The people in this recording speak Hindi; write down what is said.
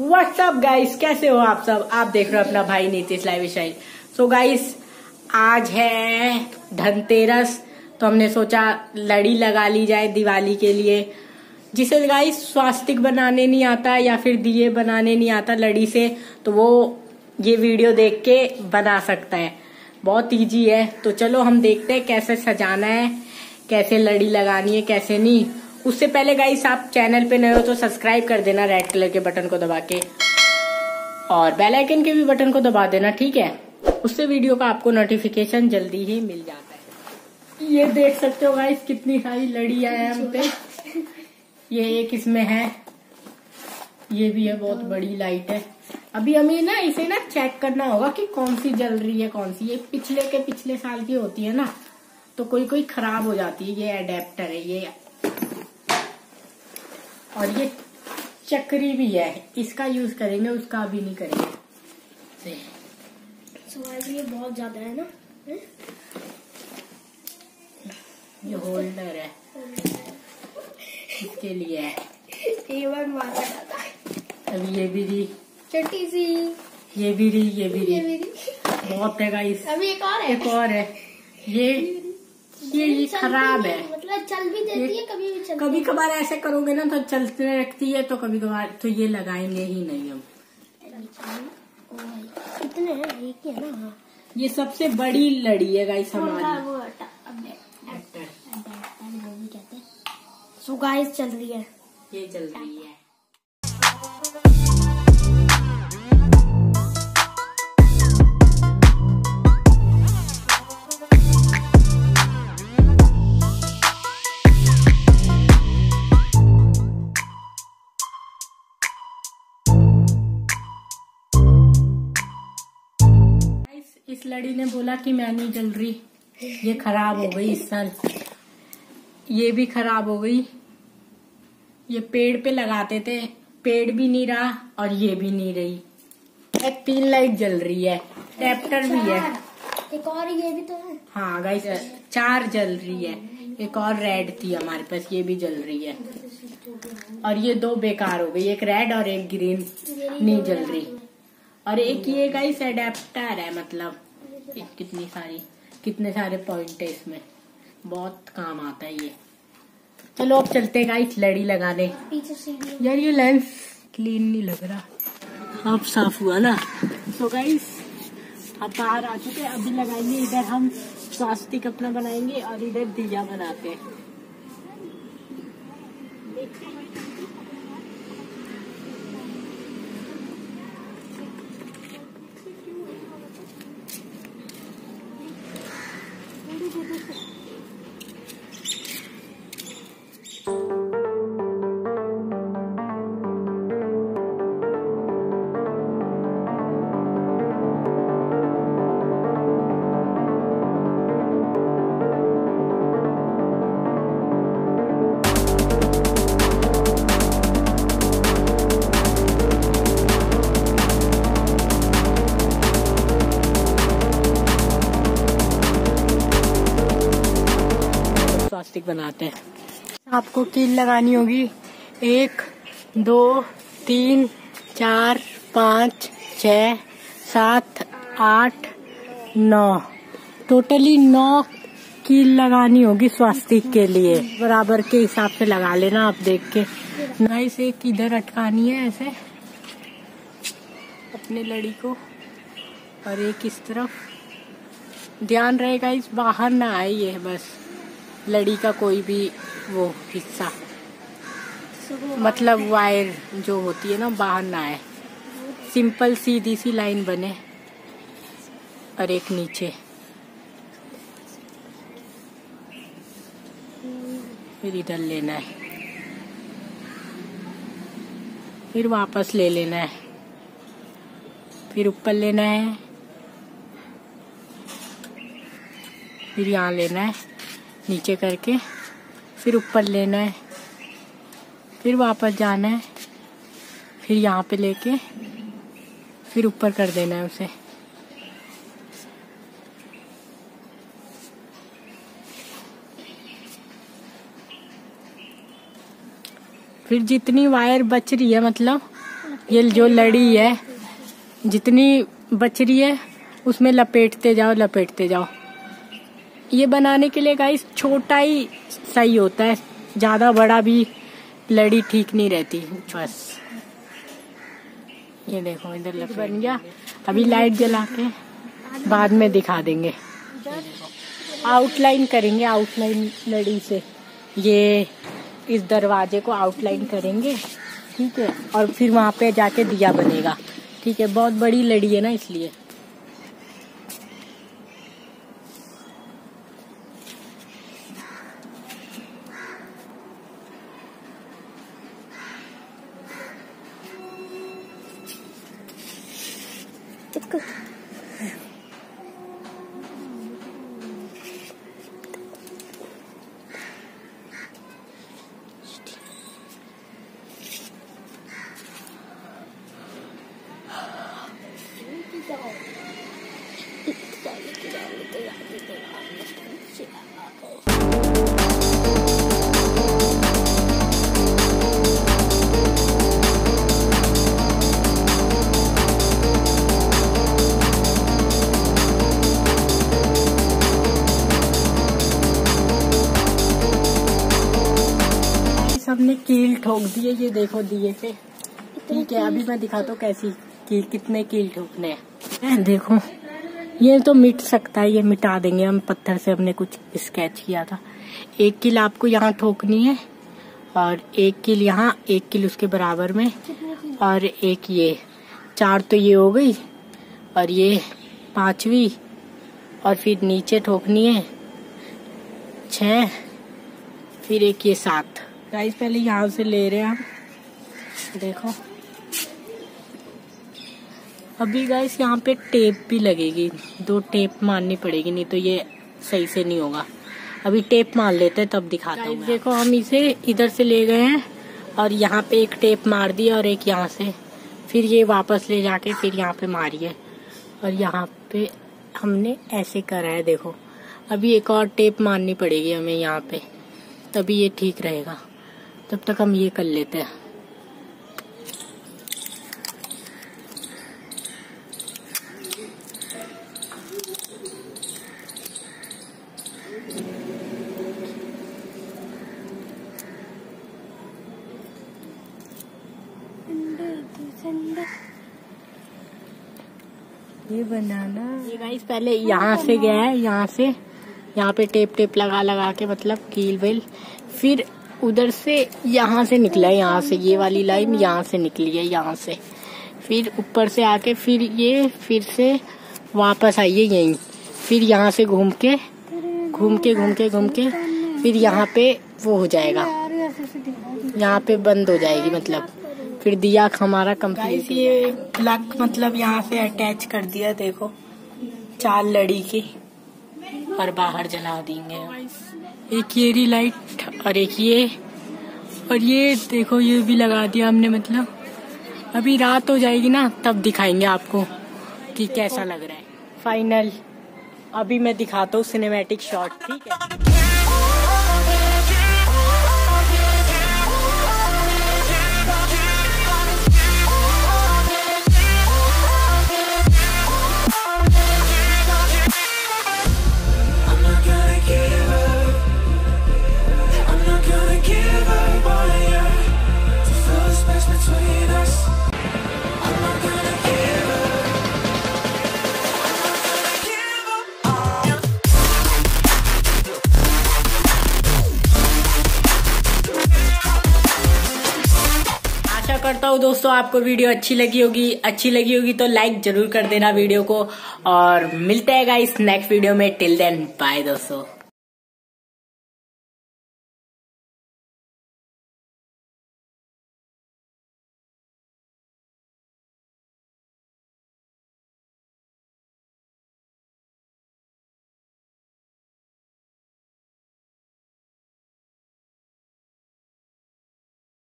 व्हाट्सअप गाइस, कैसे हो आप सब। आप देख रहे हो अपना भाई नीतीश लाइफस्टाइल। सो गाइस, आज है धनतेरस, तो हमने सोचा लड़ी लगा ली जाए दिवाली के लिए। जिसे गाइस स्वास्तिक बनाने नहीं आता या फिर दिए बनाने नहीं आता लड़ी से, तो वो ये वीडियो देख के बना सकता है। बहुत इजी है। तो चलो हम देखते हैं कैसे सजाना है, कैसे लड़ी लगानी है, कैसे नहीं। उससे पहले गाइस, आप चैनल पे नए हो तो सब्सक्राइब कर देना रेड कलर के बटन को दबा के, और बेल आइकन के भी बटन को दबा देना, ठीक है। उससे वीडियो का आपको नोटिफिकेशन जल्दी ही मिल जाता है। ये देख सकते हो गाइस कितनी सारी लड़ी है हम पे। ये एक इसमें है, ये भी है, बहुत बड़ी लाइट है। अभी हमें ना इसे ना चेक करना होगा कि कौन सी जल रही है कौन सी। ये पिछले साल की होती है ना, तो कोई खराब हो जाती है। ये एडेप्टर है ये, और ये चक्री भी है, इसका यूज करेंगे, उसका अभी नहीं करेंगे। ये बहुत ज्यादा है ना, ये होल्डर है इसके लिए है। अब ये भी दी छोटी सी, ये भी दी। बहुत है गाइस। अभी एक और है। ये खराब है, मतलब चल भी देती है कभी कभार। ऐसे करोगे ना तो चलते रखती है, तो कभी कभार तो ये लगाएंगे ही नहीं हम। कितने हैं? एक ही है ना। ये सबसे बड़ी लड़ी है गाइस हमारी। सो गाइस चल रही है, ये चल रही है। इस लड़ी ने बोला कि मैं नहीं जल रही। ये खराब हो गई इस साल। ये भी खराब हो गई। ये पेड़ पे लगाते थे, पेड़ भी नहीं रहा और ये भी नहीं रही। एक 3 लाइट जल रही है, टैप्टर भी है एक, और ये भी तो है। हाँ गाइस, 4 जल रही है। एक और रेड थी हमारे पास, ये भी जल रही है। और ये 2 बेकार हो गई, एक रेड और एक ग्रीन, नहीं जल रही। और एक ये गाइस एडेप्टर है, मतलब कितने सारे पॉइंट है इसमें, बहुत काम आता है ये। चलो अब चलते हैं गाइस लड़ी लगाने। यार ये लेंस क्लीन नहीं लग रहा, अब साफ हुआ ना। तो गाइस अब बाहर आ चुके हैं, अभी लगाएंगे। इधर हम स्वास्तिक अपना बनाएंगे और इधर दिया बनाते हैं। बनाते हैं। आपको कील लगानी होगी, 1 2 3 4 5 6 7 8 9, टोटली 9 कील लगानी होगी स्वास्तिक के लिए। बराबर के हिसाब से लगा लेना आप देख के। नाइस, एक इधर अटकानी है ऐसे अपने लड़ी को, और एक इस तरफ। ध्यान रहेगा इस बाहर ना आए ये, बस लड़ी का कोई भी वो हिस्सा, मतलब वायर जो होती है ना, बाहर ना आए। सिंपल सीधी सी लाइन बने, और एक नीचे, फिर इधर लेना है, फिर वापस ले लेना है, फिर ऊपर लेना है, फिर यहाँ लेना है नीचे करके, फिर ऊपर लेना है, फिर वापस जाना है, फिर यहाँ पे लेके फिर ऊपर कर देना है उसे। फिर जितनी वायर बच रही है, मतलब ये जो लड़ी है जितनी बच रही है उसमें लपेटते जाओ लपेटते जाओ। ये बनाने के लिए गाइस छोटा ही सही होता है, ज्यादा बड़ा भी लड़ी ठीक नहीं रहती। बस ये देखो इधर लपेट बन गया। अभी लाइट जला के बाद में दिखा देंगे, आउटलाइन करेंगे। आउटलाइन लड़ी से ये इस दरवाजे को आउटलाइन करेंगे, ठीक है। और फिर वहां पे जाके दिया बनेगा, ठीक है। बहुत बड़ी लड़ी है ना इसलिए। हमने कील ठोक दिए, ये देखो दिए से, ठीक है। अभी मैं दिखाता हूँ कैसी कील, कितने कील ठोकने हैं। देखो ये तो मिट सकता है, ये मिटा देंगे हम पत्थर से। हमने कुछ स्केच किया था। एक कील आपको यहाँ ठोकनी है और एक कील यहाँ, एक कील उसके बराबर में और एक ये, चार तो ये हो गई और ये पांचवी। और फिर नीचे ठोकनी है छः, फिर एक ये सात। गाइस पहले यहाँ से ले रहे हैं हम, देखो। अभी गाइस यहाँ पे टेप भी लगेगी, दो टेप मारनी पड़ेगी, नहीं तो ये सही से नहीं होगा। अभी टेप मार लेते हैं तब दिखाता हूँ। देखो हम इसे इधर से ले गए हैं और यहाँ पे एक टेप मार दिया और एक यहाँ से, फिर ये वापस ले जाके फिर यहाँ पे मारिए। और यहाँ पे हमने ऐसे करा है, देखो। अभी एक और टेप मारनी पड़ेगी हमें यहाँ पे, तभी ये ठीक रहेगा। तब तक हम ये कर लेते हैं। ये बनाना ये गाइस पहले यहाँ से गया है, यहाँ से यहाँ पे टेप टेप लगा लगा के, मतलब कील वेल। फिर उधर से यहाँ से निकला है, यहाँ से ये वाली लाइन यहाँ से निकली है, यहाँ से फिर ऊपर से आके फिर ये, फिर से वापस आई है यहीं। फिर यहाँ से घूम के फिर यहाँ पे वो हो जाएगा, यहाँ पे बंद हो जाएगी, मतलब फिर दिया हमारा कंप्लीट। ये प्लग मतलब यहाँ से अटैच कर दिया, देखो चार लड़ी की, और बाहर जला देंगे। एक ये लाइट और एक ये, और ये देखो ये भी लगा दिया हमने, मतलब अभी रात हो जाएगी ना तब दिखाएंगे आपको कि कैसा लग रहा है फाइनल। अभी मैं दिखाता हूँ सिनेमैटिक शॉट, ठीक है। करता हूँ दोस्तों आपको वीडियो अच्छी लगी होगी तो लाइक जरूर कर देना वीडियो को। और मिलते हैं गाइस नेक्स्ट वीडियो में। टिल देन बाय दोस्तों।